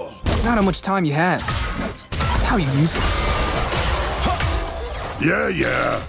It's not how much time you have. It's how you use it. Yeah.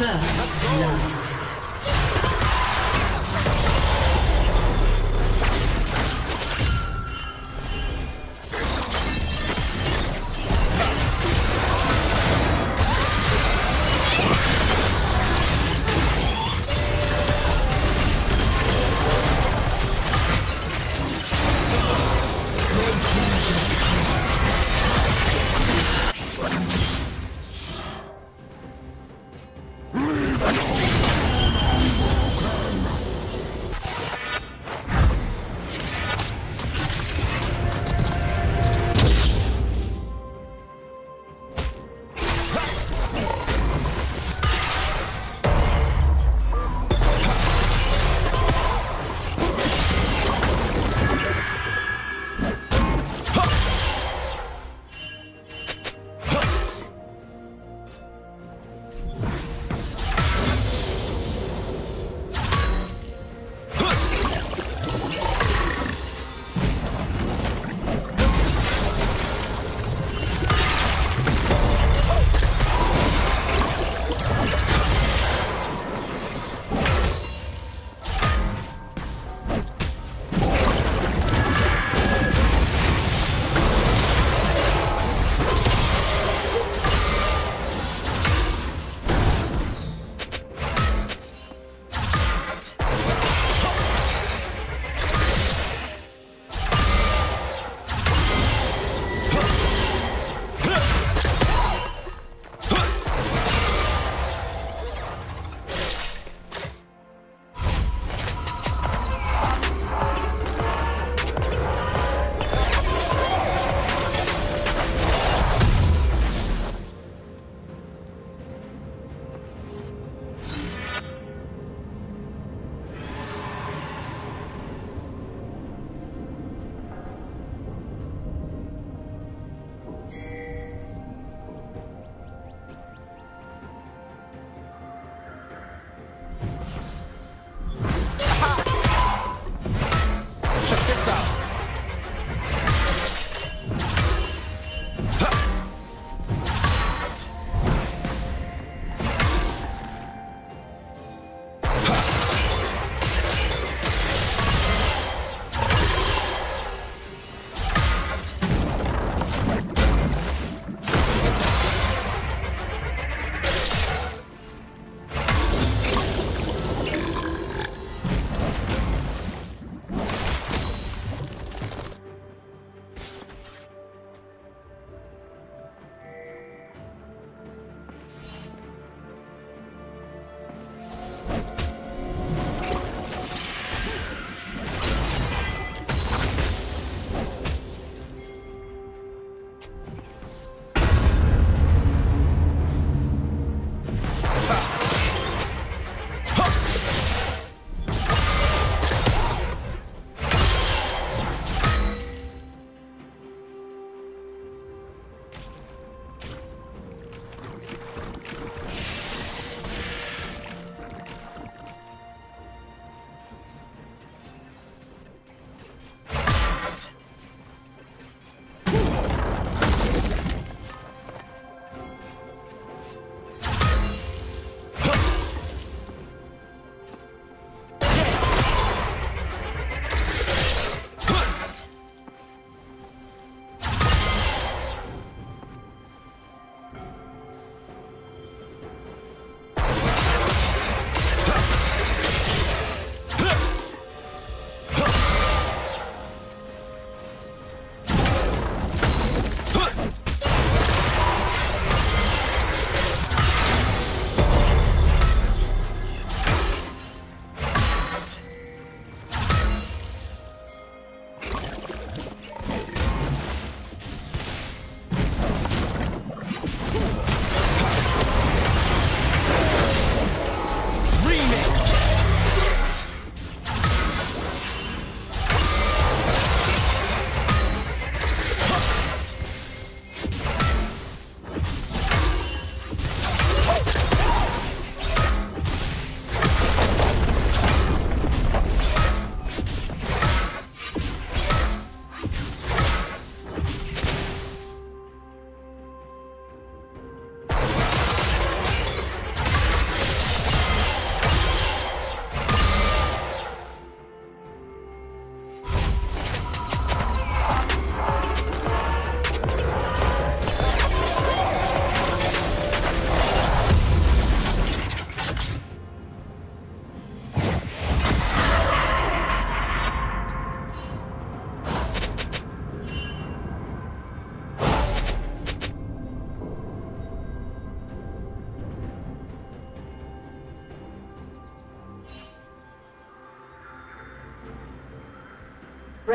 First blood. I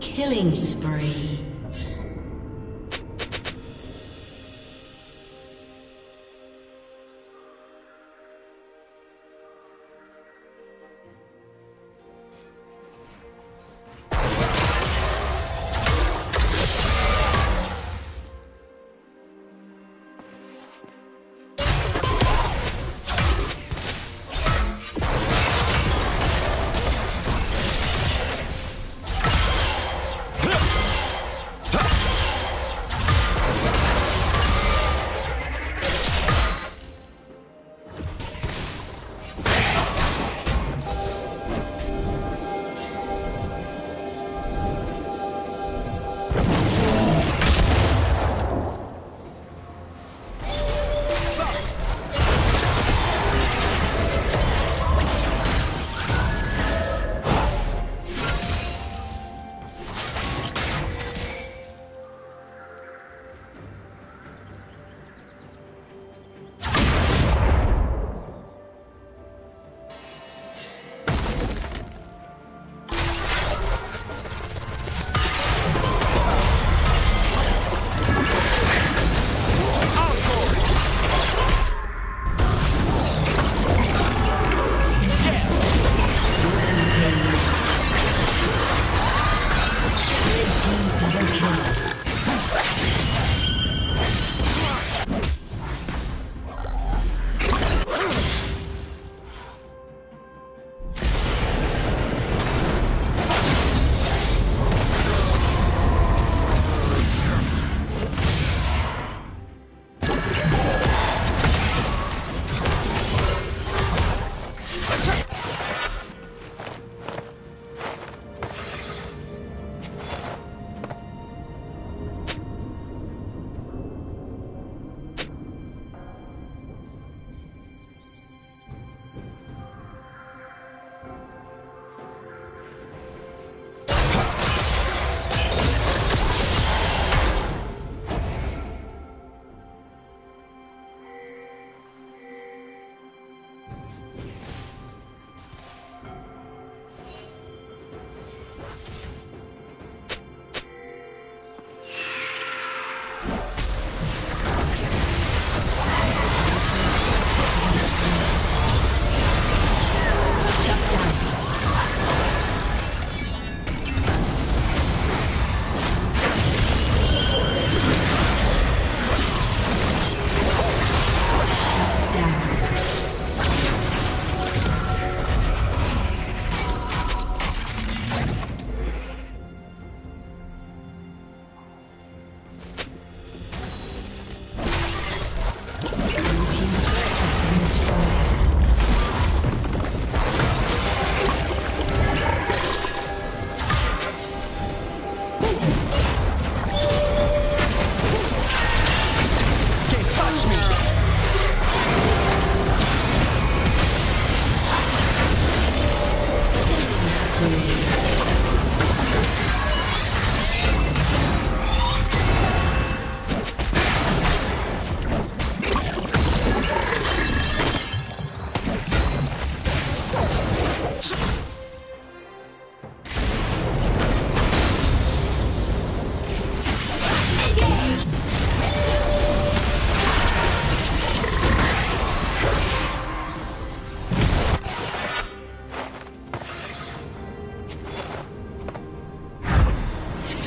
Killing spree.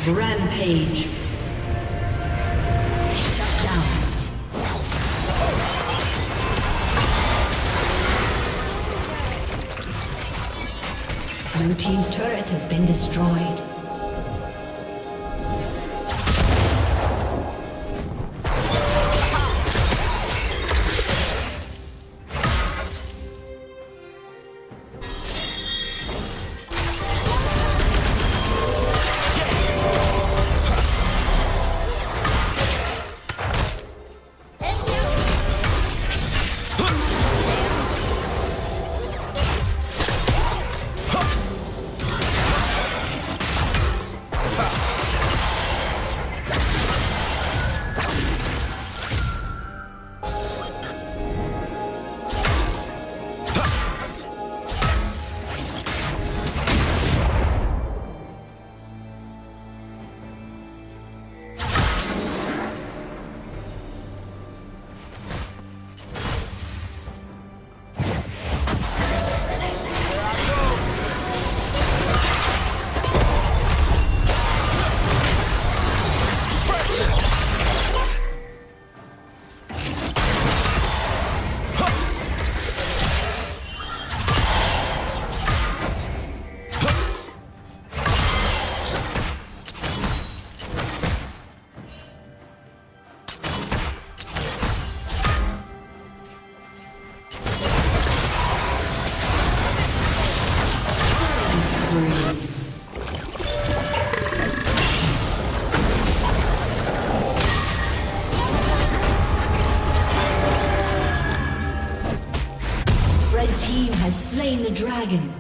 Rampage. Shut down. Blue team's turret has been destroyed. The dragon.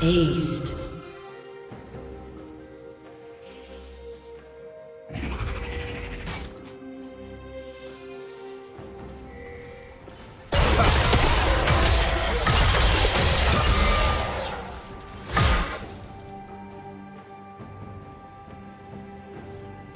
Aced.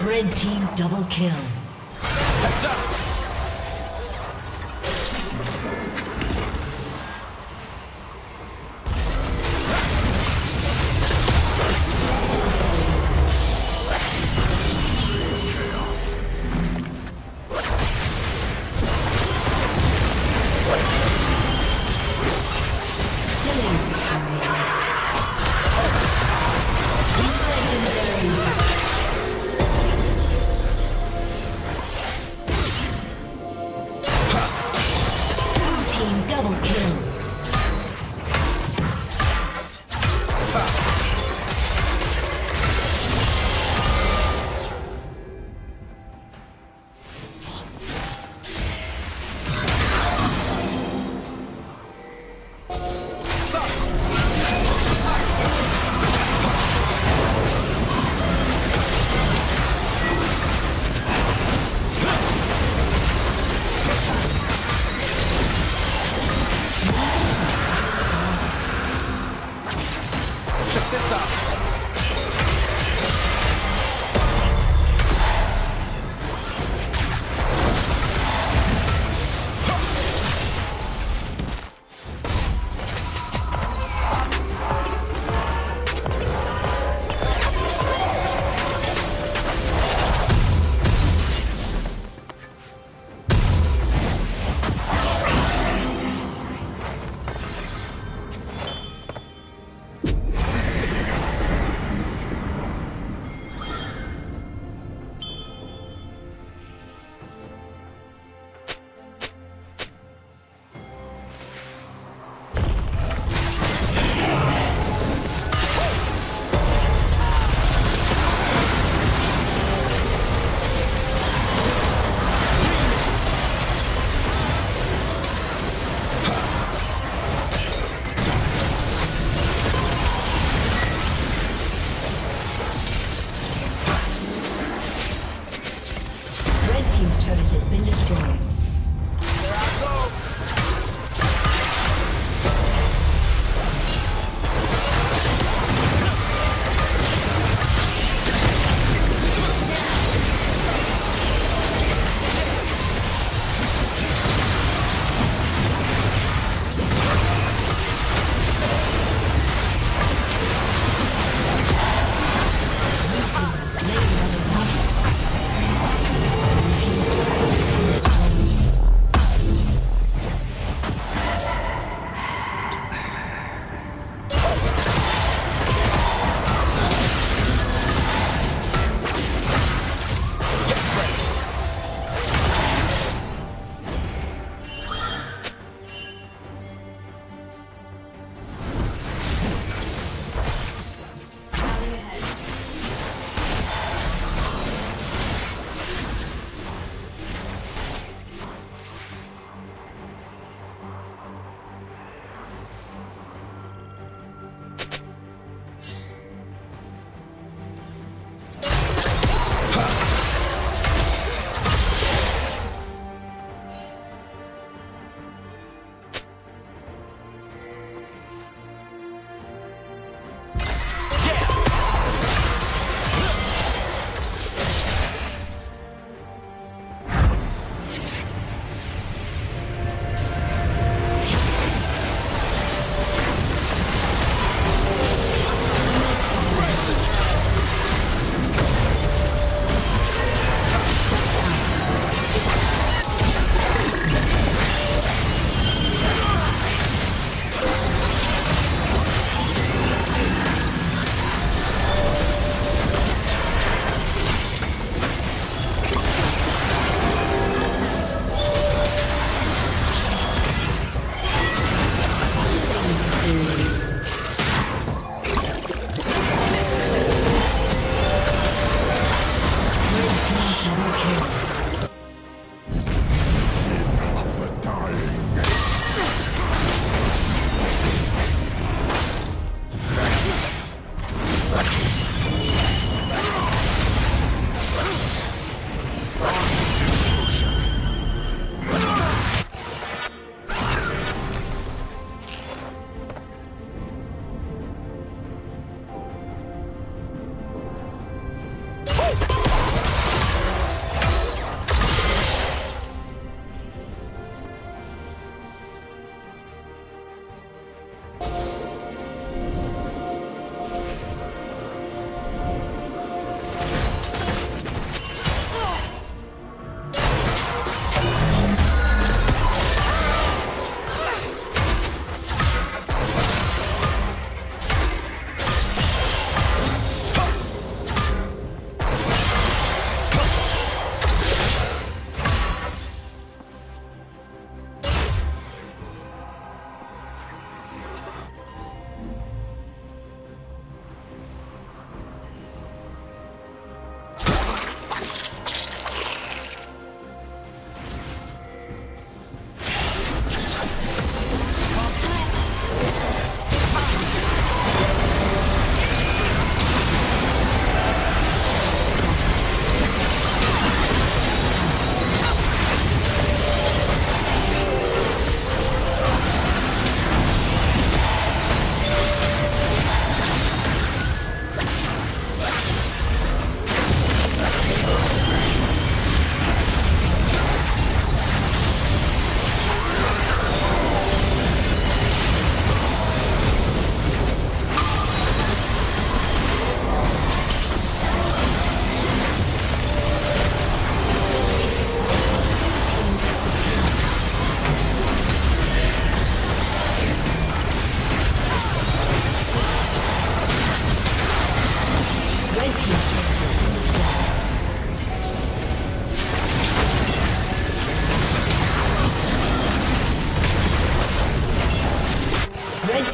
Red team double kill. Heads up. Chaos. Killing spree. Legendary.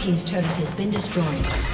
team's turret has been destroyed.